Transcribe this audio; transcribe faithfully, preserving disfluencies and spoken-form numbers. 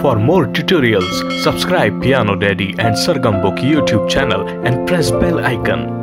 For more tutorials, subscribe Piano Daddy and Sargam Book YouTube channel and press bell icon.